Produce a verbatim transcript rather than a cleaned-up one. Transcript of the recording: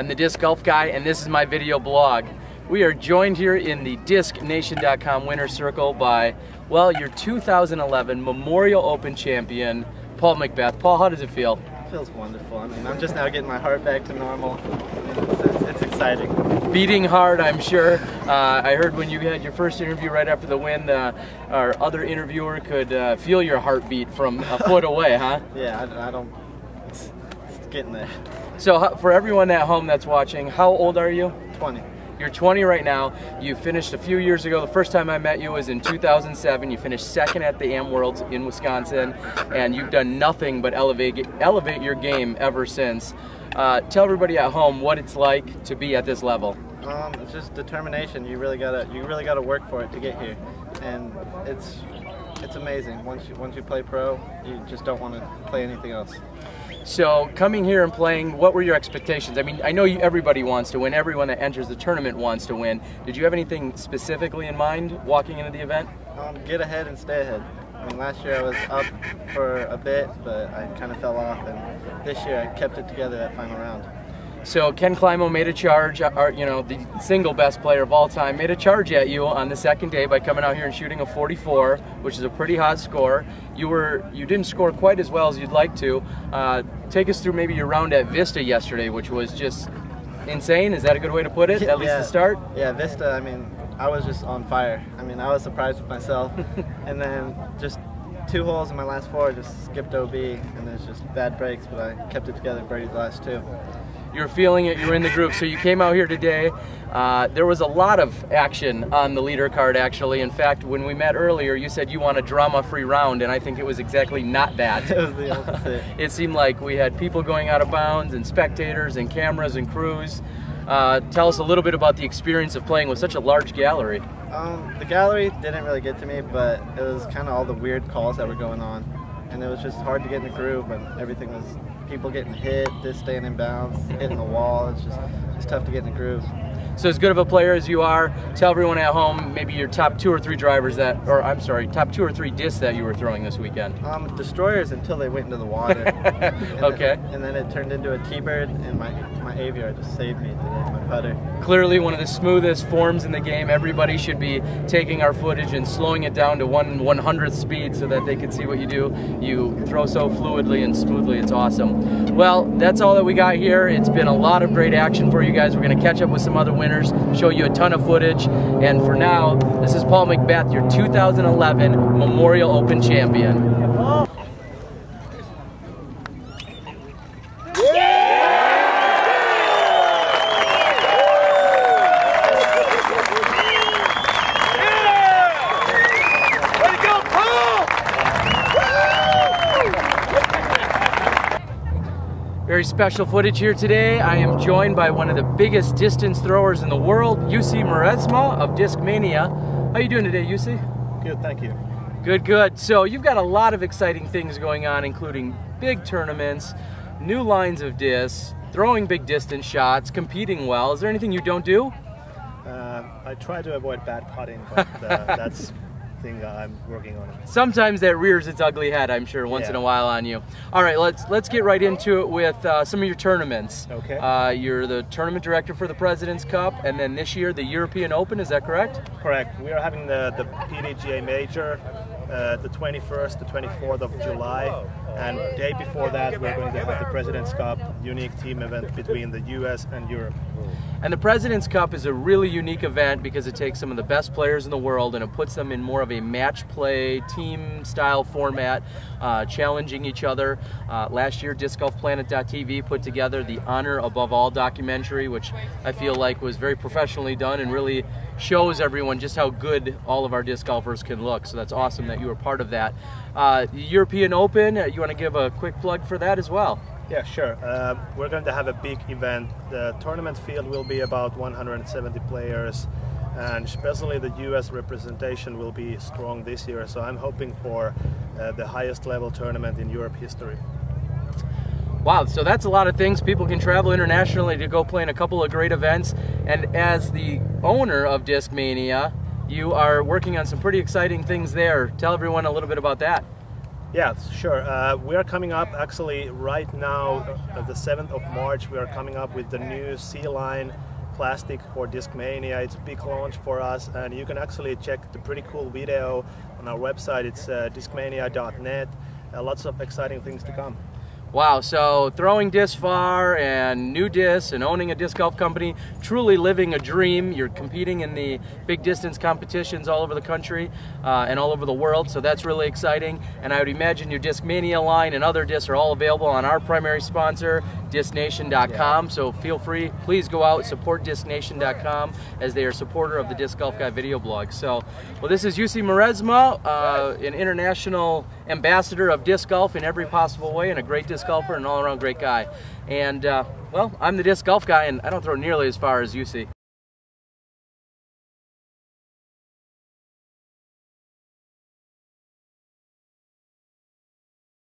I'm the Disc Golf Guy, and this is my video blog. We are joined here in the disc nation dot com winner's circle by, well, your two thousand eleven Memorial Open champion, Paul McBeth. Paul, how does it feel? It feels wonderful. I mean, I'm just now getting my heart back to normal. It's, it's, it's exciting. Beating hard, I'm sure. Uh, I heard when you had your first interview right after the win, uh, our other interviewer could uh, feel your heartbeat from a foot away, huh? Yeah, I, I don't... It's, it's getting there. So for everyone at home that's watching, how old are you? twenty. You're twenty right now. You finished a few years ago. The first time I met you was in two thousand seven. You finished second at the Am Worlds in Wisconsin, and you've done nothing but elevate, elevate your game ever since. Uh, tell everybody at home what it's like to be at this level. Um, it's just determination. You really gotta, you really gotta work for it to get here, and it's, it's amazing. Once you, once you play pro, you just don't want to play anything else. So coming here and playing, what were your expectations? I mean, I know you, everybody wants to win. Everyone that enters the tournament wants to win. Did you have anything specifically in mind walking into the event? Um, get ahead and stay ahead. I mean, last year I was up for a bit, but I kind of fell off, and this year I kept it together that final round. So Ken Climo made a charge, or, you know, the single best player of all time, made a charge at you on the second day by coming out here and shooting a forty-four, which is a pretty hot score. You were, you didn't score quite as well as you'd like to. Uh, take us through maybe your round at Vista yesterday, which was just insane. Is that a good way to put it? At least yeah. The start? Yeah, Vista, I mean, I was just on fire. I mean, I was surprised with myself. And then just two holes in my last four, just skipped O B, and there's just bad breaks, but I kept it together and birdied the last two. You're feeling it, you're in the groove. So you came out here today. Uh, there was a lot of action on the leader card, actually. In fact, when we met earlier, you said you want a drama-free round, and I think it was exactly not that. It was the opposite. It seemed like we had people going out of bounds, and spectators, and cameras, and crews. Uh, tell us a little bit about the experience of playing with such a large gallery. Um, the gallery didn't really get to me, but it was kind of all the weird calls that were going on. And it was just hard to get in the groove when everything was, people getting hit, this staying in bounds, hitting the wall. It's just, it's tough to get in the groove. So as good of a player as you are, tell everyone at home maybe your top two or three drivers that, or I'm sorry, top two or three discs that you were throwing this weekend. Um, destroyers until they went into the water. And okay. Then, and then it turned into a T-bird, and my, my A V R just saved me today, my putter. Clearly one of the smoothest forms in the game. Everybody should be taking our footage and slowing it down to one one-hundredth speed so that they can see what you do. You throw so fluidly and smoothly, it's awesome. Well, that's all that we got here. It's been a lot of great action for you guys. We're going to catch up with some other winners, show you a ton of footage, and for now, this is Paul McBeth, your two thousand eleven Memorial Open champion. Yeah! Way to go, Paul! Very special footage here today. I am joined by one of the biggest distance throwers in the world, Jussi Meresmaa of Discmania. How are you doing today, Jussi? Good, thank you. Good, good. So you've got a lot of exciting things going on, including big tournaments, new lines of discs, throwing big distance shots, competing well. Is there anything you don't do? Uh, I try to avoid bad putting, but uh, that's thing that I'm working on. Sometimes that rears its ugly head, I'm sure, once yeah. in a while on you. All right, let's let's get right into it with uh, some of your tournaments. Okay. Uh, you're the tournament director for the President's Cup, and then this year the European Open, is that correct? Correct. We are having the, the P D G A Major uh, the twenty-first, the twenty-fourth of July, and the day before that we're going to have the President's Cup unique team event between the U S and Europe. And the President's Cup is a really unique event because it takes some of the best players in the world and it puts them in more of a match play, team style format, uh, challenging each other. Uh, last year, disc golf planet dot t v put together the Honor Above All documentary, which I feel like was very professionally done and really shows everyone just how good all of our disc golfers can look. So that's awesome that you were part of that. Uh, the European Open, uh, you want to give a quick plug for that as well? Yeah, sure. Uh, we're going to have a big event. The tournament field will be about one hundred seventy players, and especially the U S representation will be strong this year. So I'm hoping for uh, the highest level tournament in Europe history. Wow, so that's a lot of things. People can travel internationally to go play in a couple of great events. And as the owner of Discmania, you are working on some pretty exciting things there. Tell everyone a little bit about that. Yeah, sure. Uh, we are coming up actually right now, uh, the seventh of March, we are coming up with the new C-Line plastic for Discmania. It's a big launch for us, and you can actually check the pretty cool video on our website. It's uh, discmania dot net. Uh, lots of exciting things to come. Wow, so throwing disc far and new discs and owning a disc golf company, truly living a dream. You're competing in the big distance competitions all over the country uh, and all over the world, so that's really exciting. And I would imagine your Discmania line and other discs are all available on our primary sponsor, disc nation dot com, yeah. So feel free, please go out, support disc nation dot com as they are supporter of the Disc Golf Guy video blog. So, well, this is Jussi Meresmaa, uh, an international ambassador of disc golf in every possible way, and a great disc golfer and all around great guy. And, uh, well, I'm the Disc Golf Guy, and I don't throw nearly as far as Jussi.